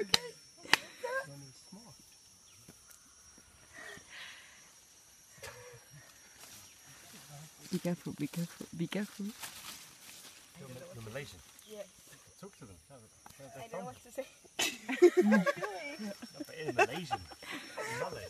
Okay. Running smart. Be careful, be careful, be careful. The Malaysian? Yeah. Talk to them. I don't know what to say. What are you doing? But in Malaysian. In Malay.